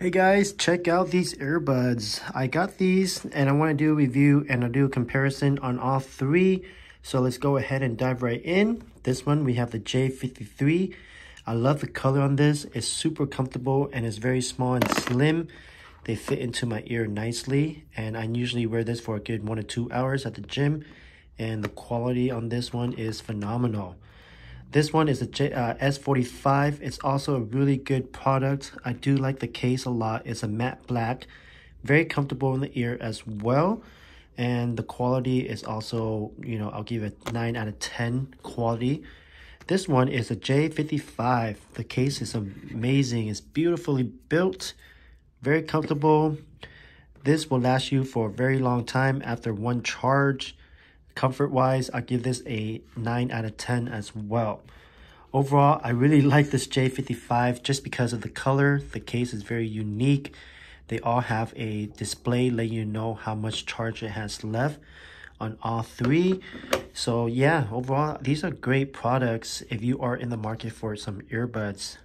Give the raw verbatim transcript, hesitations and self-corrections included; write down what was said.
Hey guys, check out these earbuds. I got these and I want to do a review and I'll do a comparison on all three. So let's go ahead and dive right in. This one, we have the J fifty-three. I love the color on this. It's super comfortable and it's very small and slim. They fit into my ear nicely. And I usually wear this for a good one or two hours at the gym. And the quality on this one is phenomenal. This one is a J, uh, S forty-five. It's also a really good product. I do like the case a lot. It's a matte black, very comfortable in the ear as well. And the quality is also, you know, I'll give it nine out of ten quality. This one is a J fifty-five. The case is amazing. It's beautifully built, very comfortable. This will last you for a very long time after one charge. Comfort wise, I give this a nine out of ten as well. Overall, I really like this J fifty-five just because of the color. The case is very unique. They all have a display letting you know how much charge it has left on all three. So yeah, overall, these are great products if you are in the market for some earbuds.